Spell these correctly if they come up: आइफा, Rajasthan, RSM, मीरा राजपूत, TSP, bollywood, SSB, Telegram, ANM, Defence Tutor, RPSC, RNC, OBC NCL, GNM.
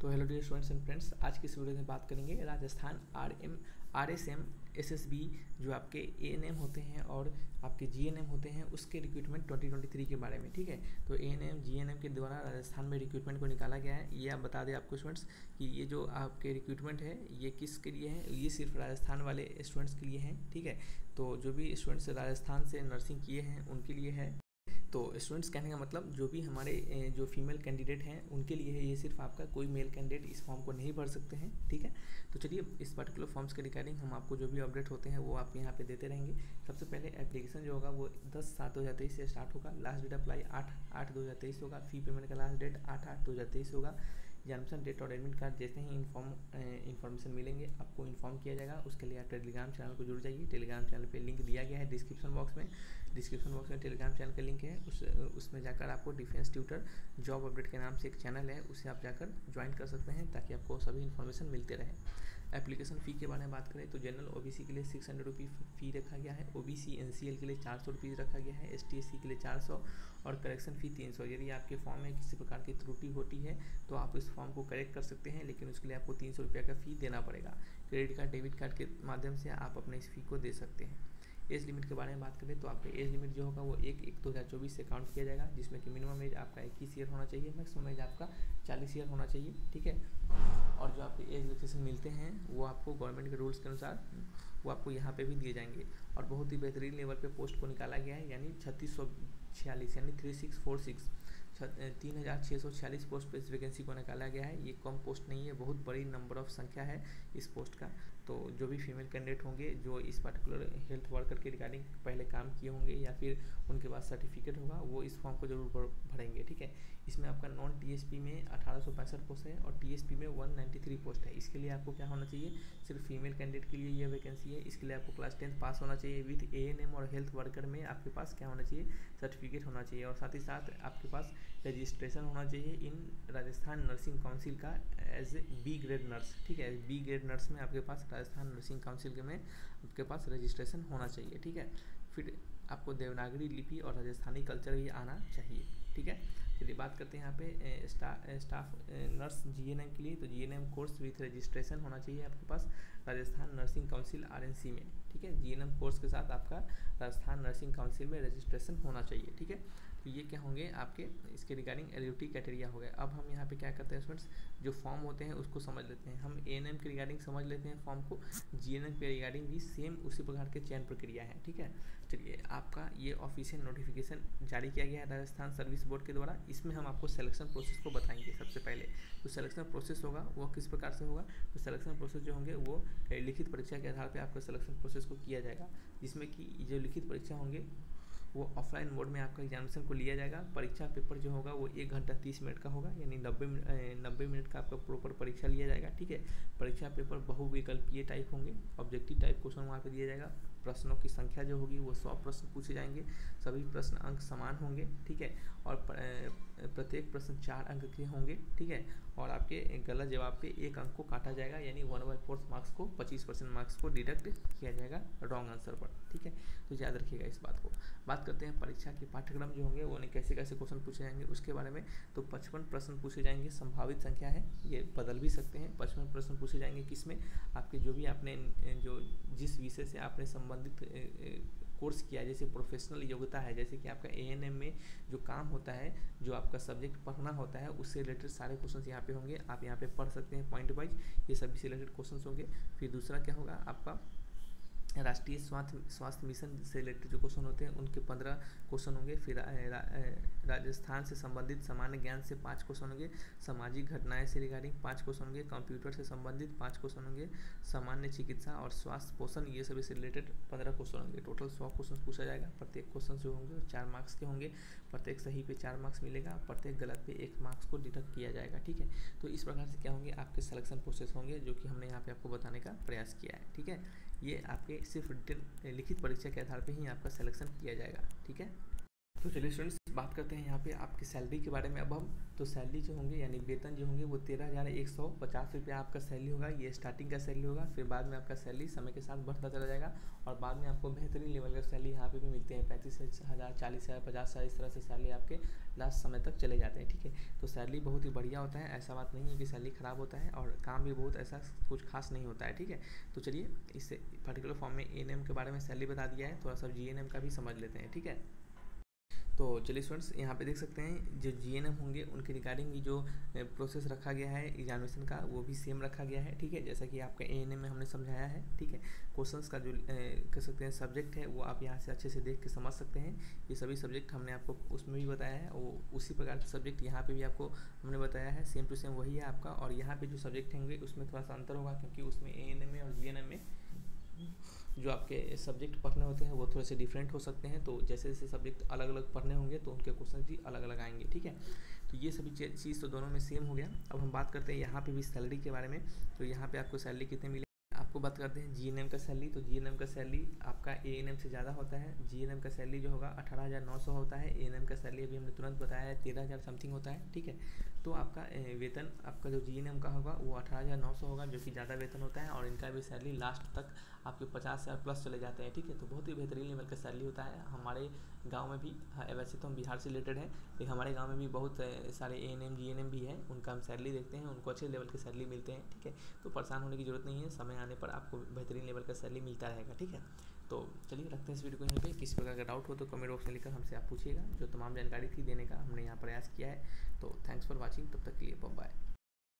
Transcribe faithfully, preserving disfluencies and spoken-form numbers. तो hello dear students and friends, आज की इस वीडियो में बात करेंगे राजस्थान आरएम आरएसएम एसएसबी जो आपके एएनएम होते हैं और आपके जीएनएम होते हैं उसके रिक्रूटमेंट दो हज़ार तेईस के बारे में। ठीक है, तो एएनएम जीएनएम के द्वारा राजस्थान में रिक्रूटमेंट को निकाला गया है। ये आप बता दें आपको स्टूडेंट्स कि ये जो आपके रिक्रूटमेंट है ये किसके लिए है, ये सिर्फ राजस्थान वाले स्टूडेंट्स के लिए हैं। ठीक है, तो जो भी स्टूडेंट्स राजस्थान से नर्सिंग किए हैं उनके लिए है। तो स्टूडेंट्स कहने का मतलब जो भी हमारे जो फीमेल कैंडिडेट हैं उनके लिए है ये सिर्फ, आपका कोई मेल कैंडिडेट इस फॉर्म को नहीं भर सकते हैं। ठीक है, तो चलिए इस पर्टिकुलर फॉर्म्स के रिगार्डिंग हम आपको जो भी अपडेट होते हैं वो आप यहाँ पे देते रहेंगे। सबसे पहले एप्लीकेशन जो होगा वो दस सात दो हज़ार तेईस से स्टार्ट होगा। लास्ट डेट अप्लाई आठ आठ दो हज़ार तेईस होगा। फी पेमेंट का लास्ट डेट आठ आठ दो हज़ार तेईस होगा। जन्मसन डेट और एडमिट कार्ड जैसे ही इन्फॉर्म इन्फॉर्मेशन मिलेंगे आपको इन्फॉर्म किया जाएगा। उसके लिए आप टेलीग्राम चैनल को जुड़ जाइए। टेलीग्राम चैनल पे लिंक दिया गया है डिस्क्रिप्शन बॉक्स में। डिस्क्रिप्शन बॉक्स में टेलीग्राम चैनल का लिंक है, उस उसमें जाकर आपको डिफेंस ट्यूटर जॉब अपडेट के नाम से एक चैनल है, उसे आप जाकर ज्वाइन कर सकते हैं ताकि आपको सभी इन्फॉर्मेशन मिलते रहे। एप्लीकेशन फ़ी के बारे में बात करें तो जनरल ओबीसी के लिए सिक्स हंड्रेड रुपीज़ फ़ी रखा गया है। ओबीसी एनसीएल के लिए चार सौ रुपीज़ रखा गया है। एसटी एससी के लिए चार सौ और करेक्शन फ़ी तीन सौ। यदि आपके फॉर्म में किसी प्रकार की त्रुटि होती है तो आप इस फॉर्म को करेक्ट कर सकते हैं, लेकिन उसके लिए आपको तीन सौ रुपये का फ़ी देना पड़ेगा। क्रेडिट कार्ड डेबिट कार्ड के माध्यम से आप अपने इस फ़ी को दे सकते हैं। एज लिमिट के बारे में बात करें तो आपका एज लिमिट जो होगा वो एक एक दो हज़ार चौबीस से काउंट किया जाएगा, जिसमें कि मिनिमम एज आपका इक्कीस ईयर होना चाहिए, मैक्सिमम एज आपका चालीस ईयर होना चाहिए। ठीक है, और जो आपके एज रिलेक्सेशन मिलते हैं वो आपको गवर्नमेंट के रूल्स के अनुसार वो आपको यहाँ पे भी दिए जाएंगे। और बहुत ही बेहतरीन लेवल पे पोस्ट को निकाला गया है, यानी छत्तीस सौ छियालीस यानी थ्री सिक्स फोर सिक्स तीन हज़ार छः सौ छियालीस पोस्ट पर इस वैकेंसी को निकाला गया है। ये कम पोस्ट नहीं है, बहुत बड़ी नंबर ऑफ संख्या है इस पोस्ट का। तो जो भी फीमेल कैंडिडेट होंगे जो इस पर्टिकुलर हेल्थ वर्कर के रिगार्डिंग पहले काम किए होंगे या फिर उनके पास सर्टिफिकेट होगा वो इस फॉर्म को जरूर भरेंगे। ठीक है, इसमें आपका नॉन टीएसपी में अठारह सौ पैंसठ पोस्ट है और टीएसपी में वन नाइन्टी थ्री पोस्ट है। इसके लिए आपको क्या होना चाहिए, सिर्फ फीमेल कैंडिडेट के लिए यह वैकेंसी है। इसके लिए आपको क्लास टेंथ पास होना चाहिए। विथ एएनएम और हेल्थ वर्कर में आपके पास क्या होना चाहिए, सर्टिफिकेट होना चाहिए और साथ ही साथ आपके पास रजिस्ट्रेशन होना चाहिए इन राजस्थान नर्सिंग काउंसिल का as A B grade nurse. ठीक है, बी ग्रेड नर्स में आपके पास राजस्थान नर्सिंग काउंसिल के में आपके पास रजिस्ट्रेशन होना चाहिए। ठीक है, फिर आपको देवनागरी लिपि और राजस्थानी कल्चर भी आना चाहिए। ठीक है, चलिए बात करते हैं यहाँ पे स्टा, स्टाफ नर्स जीएनएम के लिए। तो जीएनएम कोर्स विथ रजिस्ट्रेशन होना चाहिए आपके पास राजस्थान नर्सिंग काउंसिल आरएनसी में। ठीक है, जीएनएम कोर्स के साथ आपका राजस्थान नर्सिंग काउंसिल में रजिस्ट्रेशन होना चाहिए। ठीक है, तो ये क्या होंगे आपके इसके रिगार्डिंग एलिजिबिलिटी क्राइटेरिया हो गया। अब हम यहाँ पे क्या करते हैं स्टूडेंट्स, जो फॉर्म होते हैं उसको समझ लेते हैं। हम एएनएम के रिगार्डिंग समझ लेते हैं फॉर्म को, जीएनएम के रिगार्डिंग भी सेम उसी प्रकार के चयन प्रक्रिया है। ठीक है, चलिए आपका ये ऑफिशियल नोटिफिकेशन जारी किया गया है राजस्थान सर्विस बोर्ड के द्वारा। इसमें हम आपको सिलेक्शन प्रोसेस को बताएंगे। सबसे पहले तो सिलेक्शन प्रोसेस होगा वो किस प्रकार से होगा, तो सिलेक्शन प्रोसेस जो होंगे वो लिखित परीक्षा के आधार पर आपका सिलेक्शन प्रोसेस को किया जाएगा, जिसमें कि जो लिखित परीक्षा होंगे वो ऑफलाइन मोड में आपका एग्जामिनेशन को लिया जाएगा। परीक्षा पेपर जो होगा वो एक घंटा तीस मिनट का होगा, यानी नब्बे नब्बे मिनट का आपका प्रॉपर परीक्षा लिया जाएगा। ठीक है, परीक्षा पेपर बहुविकल्पीय टाइप होंगे, ऑब्जेक्टिव टाइप क्वेश्चन वहाँ पे दिया जाएगा। प्रश्नों की संख्या जो होगी वो सौ प्रश्न पूछे जाएंगे, सभी प्रश्न अंक समान होंगे। ठीक है, और प्रत्येक प्रश्न चार अंक के होंगे। ठीक है, और आपके गलत जवाब पे एक अंक को काटा जाएगा, यानी वन बाई फोर्थ मार्क्स को पच्चीस परसेंट मार्क्स को डिडक्ट किया जाएगा रॉन्ग आंसर पर। ठीक है, तो याद रखिएगा इस बात को। बात करते हैं परीक्षा के पाठ्यक्रम जो होंगे वो उन्हें कैसे कैसे क्वेश्चन पूछे जाएंगे उसके बारे में। तो पचपन प्रश्न पूछे जाएंगे, संभावित संख्या है, ये बदल भी सकते हैं। पचपन प्रश्न पूछे जाएंगे किसमें, आपके जो भी आपने जो जिस विषय से आपने संबंधित कोर्स किया, जैसे प्रोफेशनल योग्यता है, जैसे कि आपका एएनएम में जो काम होता है जो आपका सब्जेक्ट पढ़ना होता है उससे रिलेटेड सारे क्वेश्चंस यहाँ पे होंगे। आप यहाँ पे पढ़ सकते हैं पॉइंट वाइज, ये सभी से रिलेटेड क्वेश्चंस होंगे। फिर दूसरा क्या होगा, आपका राष्ट्रीय स्वास्थ्य स्वास्थ्य मिशन से रिलेटेड जो क्वेश्चन होते हैं उनके पंद्रह क्वेश्चन होंगे। फिर रा, रा, राजस्थान से संबंधित सामान्य ज्ञान से पाँच क्वेश्चन होंगे, सामाजिक घटनाएं से रिगार्डिंग पाँच क्वेश्चन होंगे, कंप्यूटर से संबंधित पाँच क्वेश्चन होंगे, सामान्य चिकित्सा और स्वास्थ्य पोषण ये सभी से रिलेटेड पंद्रह क्वेश्चन होंगे। टोटल सौ क्वेश्चन पूछा जाएगा। प्रत्येक क्वेश्चन जो होंगे चार मार्क्स के होंगे, प्रत्येक सही पे चार मार्क्स मिलेगा, प्रत्येक गलत पे एक मार्क्स को डिडक्ट किया जाएगा। ठीक है, तो इस प्रकार से क्या होंगे आपके सिलेक्शन प्रोसेस होंगे, जो कि हमने यहाँ पे आपको बताने का प्रयास किया है। ठीक है, ये आपके सिर्फ लिखित परीक्षा के आधार पे ही आपका सिलेक्शन किया जाएगा। ठीक है, तो चलिए स्टूडेंट्स बात करते हैं यहाँ पे आपकी सैलरी के बारे में। अब हम तो सैलरी जो होंगे यानी वेतन जो होंगे वो तेरह हज़ार एक सौ पचास रुपया आपका सैलरी होगा। ये स्टार्टिंग का सैलरी होगा, फिर बाद में आपका सैलरी समय के साथ बढ़ता चला जाएगा और बाद में आपको बेहतरीन लेवल का सैलरी यहाँ पे भी मिलते हैं। पैंतीस हज़ार, चालीस हज़ार, पचास हज़ार, इस तरह से सैलरी आपके लास्ट समय तक चले जाते हैं। ठीक है, तो सैलरी बहुत ही बढ़िया होता है, ऐसा बात नहीं है कि सैलरी ख़राब होता है और काम भी बहुत ऐसा कुछ खास नहीं होता है। ठीक है, तो चलिए इस पर्टिकुलर फॉर्म में ए एन एम के बारे में सैलरी बता दिया है, थोड़ा सा जी एन एम का भी समझ लेते हैं। ठीक है, तो चलिए स्टूडेंट्स यहाँ पे देख सकते हैं जो जीएनएम होंगे उनके रिगार्डिंग जो प्रोसेस रखा गया है एग्जामिनेशन का वो भी सेम रखा गया है। ठीक है, जैसा कि आपका एएनएम में हमने समझाया है। ठीक है, क्वेश्चंस का जो कह सकते हैं सब्जेक्ट है वो आप यहाँ से अच्छे से देख के समझ सकते हैं। ये सभी सब्जेक्ट हमने आपको उसमें भी बताया है, वो उसी प्रकार के सब्जेक्ट यहाँ पर भी आपको हमने बताया है, सेम टू सेम वही है आपका। और यहाँ पर जो सब्जेक्ट होंगे उसमें थोड़ा सा अंतर होगा क्योंकि उसमें एएनएम में और जीएनएम में जो आपके सब्जेक्ट पढ़ने होते हैं वो थोड़े से डिफरेंट हो सकते हैं। तो जैसे जैसे सब्जेक्ट अलग अलग पढ़ने होंगे तो उनके क्वेश्चन भी अलग अलग आएंगे। ठीक है, तो ये सभी चीज़ तो दोनों में सेम हो गया। अब हम बात करते हैं यहाँ पे भी सैलरी के बारे में। तो यहाँ पे आपको सैलरी कितने मिले आपको बात करते हैं जीएनएम का सैलरी। तो जीएनएम का सैलरी आपका एएनएम से ज़्यादा होता है। जीएनएम का सैलरी जो होगा अठारह हज़ार नौ सौ होता है। एएनएम का सैलरी अभी हमने तुरंत बताया है तेरह हज़ार समथिंग होता है। ठीक है, तो आपका वेतन आपका जो जीएनएम का होगा वो अठारह हज़ार नौ सौ होगा जो कि ज़्यादा वेतन होता है और इनका भी सैलरी लास्ट तक आपके पचास हज़ार प्लस चले जाते हैं। ठीक है, तो बहुत ही बेहतरीन लेवल का सैलरी होता है। हमारे गाँव में भी, वैसे तो हम बिहार से रिलेटेड हैं लेकिन हमारे गाँव में भी बहुत सारे एएनएम जीएनएम भी हैं, उनका हम सैलरी देखते हैं, उनको अच्छे लेवल के सैलरी मिलते हैं। ठीक है, तो परेशान होने की जरूरत नहीं है, समय आने पर आपको बेहतरीन लेवल का सैलरी मिलता रहेगा। ठीक है, तो चलिए रखते हैं इस वीडियो को यहीं पे। किसी प्रकार का डाउट हो तो कमेंट बॉक्स में लिखकर हमसे आप पूछिएगा। जो तमाम जानकारी थी देने का हमने यहाँ प्रयास किया है। तो थैंक्स फॉर वॉचिंग, तब तक के लिए बाय।